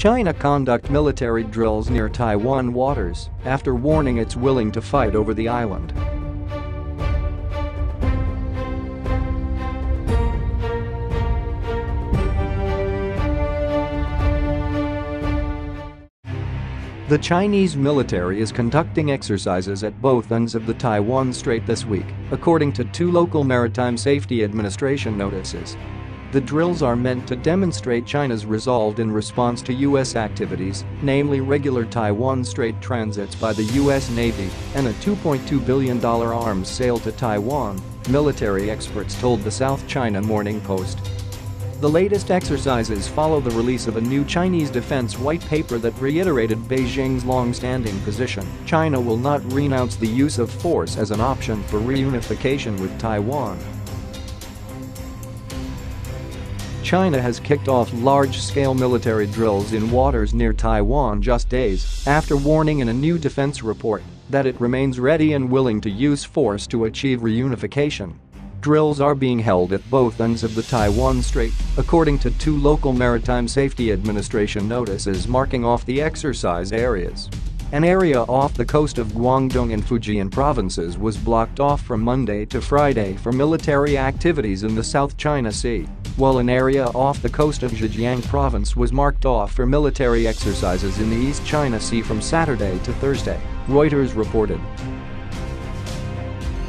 China conduct military drills near Taiwan waters after warning it's willing to fight over the island. The Chinese military is conducting exercises at both ends of the Taiwan Strait this week, according to two local Maritime Safety Administration notices. The drills are meant to demonstrate China's resolve in response to U.S. activities, namely regular Taiwan Strait transits by the U.S. Navy and a $2.2 billion arms sale to Taiwan, military experts told the South China Morning Post. The latest exercises follow the release of a new Chinese defense white paper that reiterated Beijing's long-standing position: China will not renounce the use of force as an option for reunification with Taiwan. China has kicked off large-scale military drills in waters near Taiwan just days after warning in a new defense report that it remains ready and willing to use force to achieve reunification. Drills are being held at both ends of the Taiwan Strait, according to two local Maritime Safety Administration notices marking off the exercise areas. An area off the coast of Guangdong and Fujian provinces was blocked off from Monday to Friday for military activities in the South China Sea, while an area off the coast of Zhejiang province was marked off for military exercises in the East China Sea from Saturday to Thursday, Reuters reported.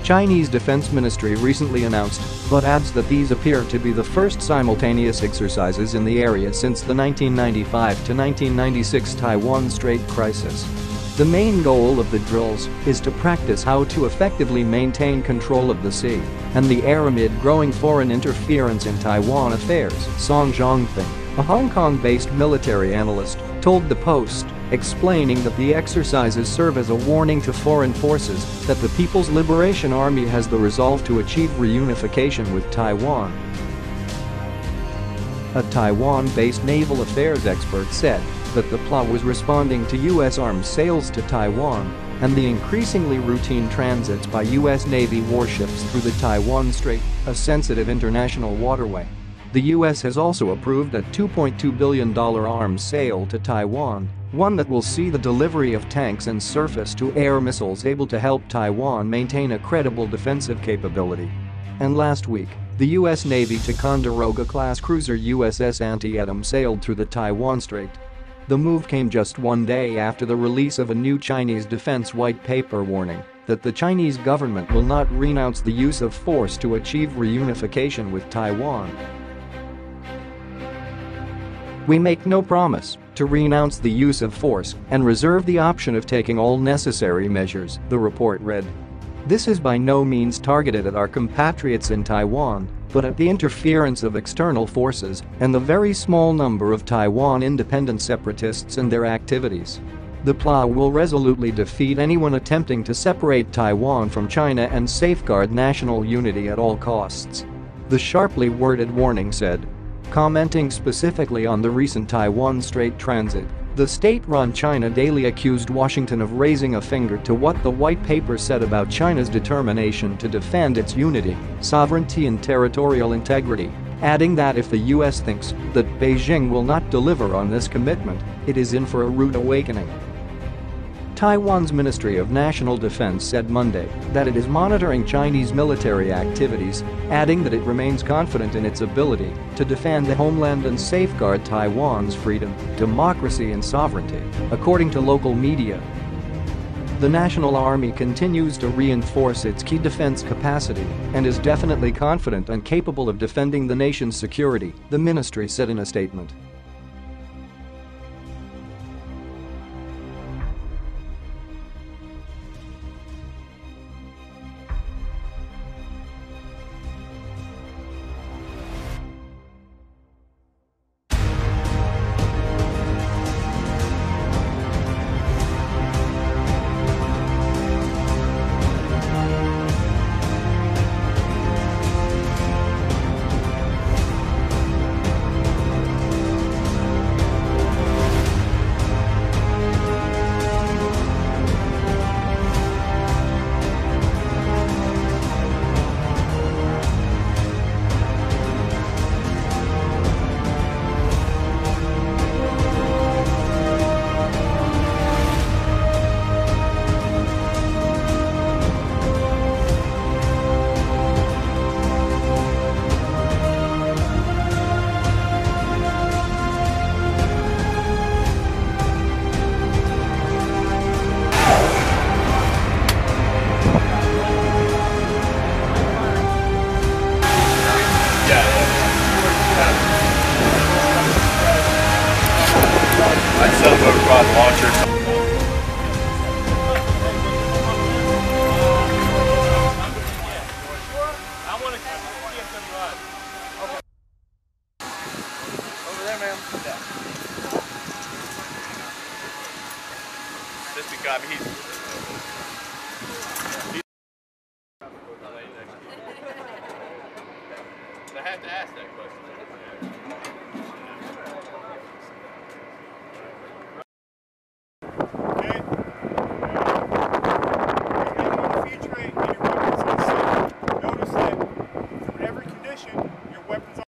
Chinese Defense Ministry recently announced, but adds that these appear to be the first simultaneous exercises in the area since the 1995-1996 Taiwan Strait crisis. The main goal of the drills is to practice how to effectively maintain control of the sea and the air amid growing foreign interference in Taiwan affairs, Song Zhongfeng, a Hong Kong-based military analyst, told the Post, explaining that the exercises serve as a warning to foreign forces that the People's Liberation Army has the resolve to achieve reunification with Taiwan. A Taiwan-based naval affairs expert said that the plot was responding to U.S. arms sales to Taiwan and the increasingly routine transits by U.S. Navy warships through the Taiwan Strait, a sensitive international waterway. The U.S. has also approved a $2.2 billion arms sale to Taiwan, one that will see the delivery of tanks and surface-to-air missiles able to help Taiwan maintain a credible defensive capability. And last week, the U.S. Navy Ticonderoga-class cruiser USS Antietam sailed through the Taiwan Strait. The move came just one day after the release of a new Chinese defense white paper warning that the Chinese government will not renounce the use of force to achieve reunification with Taiwan. "We make no promise to renounce the use of force and reserve the option of taking all necessary measures," the report read. "This is by no means targeted at our compatriots in Taiwan, but at the interference of external forces and the very small number of Taiwan independent separatists and their activities. The PLA will resolutely defeat anyone attempting to separate Taiwan from China and safeguard national unity at all costs," the sharply worded warning said. Commenting specifically on the recent Taiwan Strait transit, the state-run China Daily accused Washington of raising a finger to what the white paper said about China's determination to defend its unity, sovereignty and territorial integrity, adding that if the U.S. thinks that Beijing will not deliver on this commitment, it is in for a rude awakening. Taiwan's Ministry of National Defense said Monday that it is monitoring Chinese military activities, adding that it remains confident in its ability to defend the homeland and safeguard Taiwan's freedom, democracy and sovereignty, according to local media. "The National Army continues to reinforce its key defense capacity and is definitely confident and capable of defending the nation's security," the ministry said in a statement. I mean, he's I have to ask that question. Okay. If you're featuring your weapons on site, notice that from every condition, your weapons are.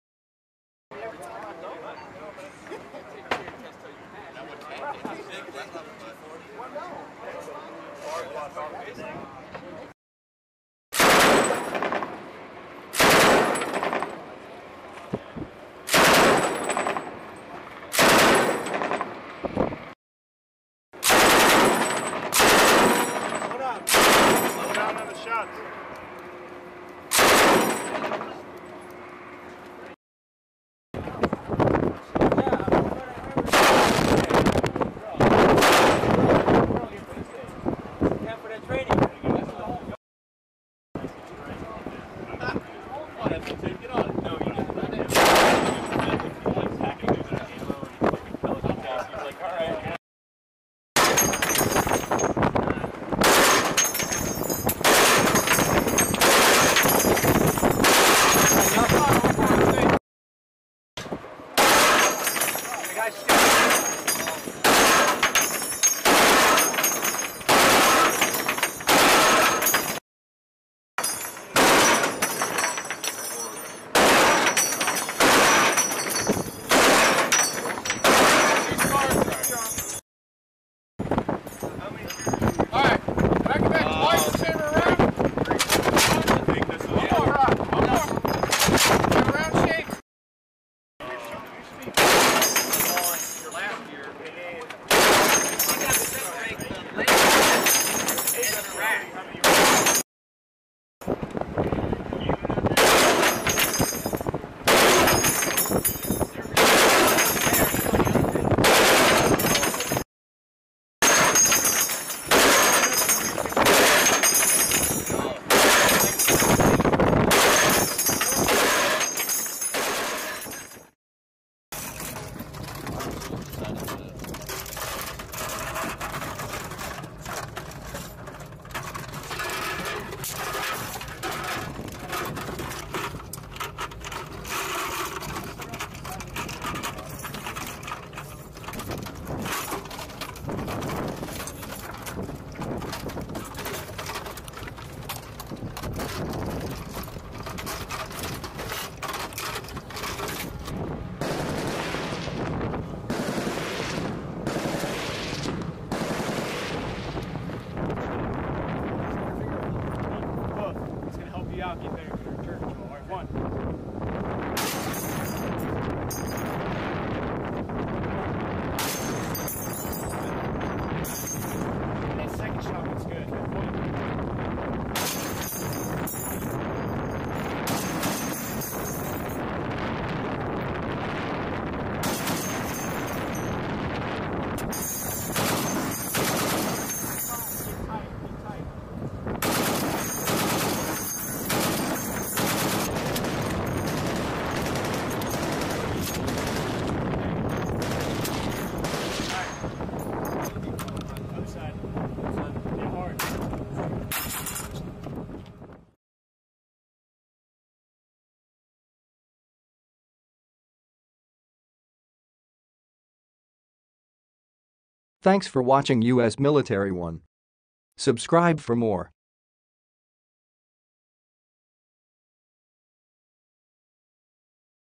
Thanks for watching US Military One. Subscribe for more.